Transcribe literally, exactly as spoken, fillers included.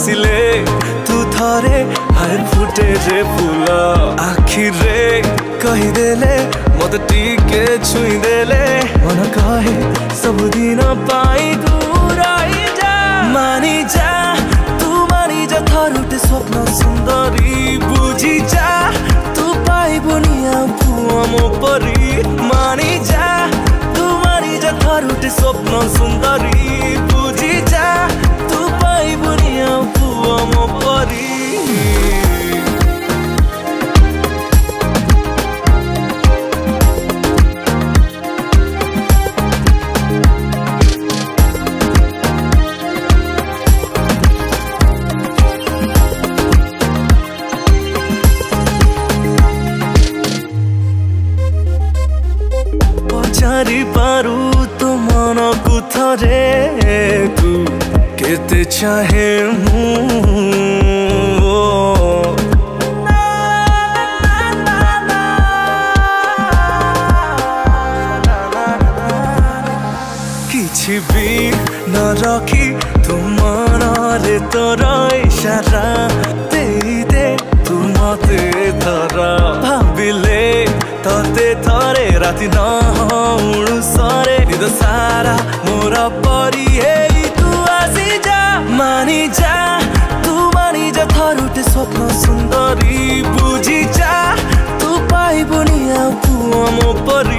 हसिले तू थरे हर फुटे जे फूला आखिरे कही देले मत टीके छुई देले मन कहे सब दिन पाई दूराई जा मानी जा तू मानी जा थरुटे स्वप्न सुंदरी बुझी जा तू पाई बुनिया भुआ मो परी मानी जा तू मानी जा थरुटे स्वप्न सुंदरी बुझी जा तू पाई बुनिया भुआ मो परी पारू तो मन को थरे तू केते चाहे किछि भी न रखी तू मन रे तोर इशारा दे दे तू मते धरा भाविले तते थरे राति न सारे निद सारा मोरा परी तू आसी जा मानी जा तू मानी जा थरुटे स्वप्न सुंदरी बुझी जा तू पाई बुनिया तू मो पर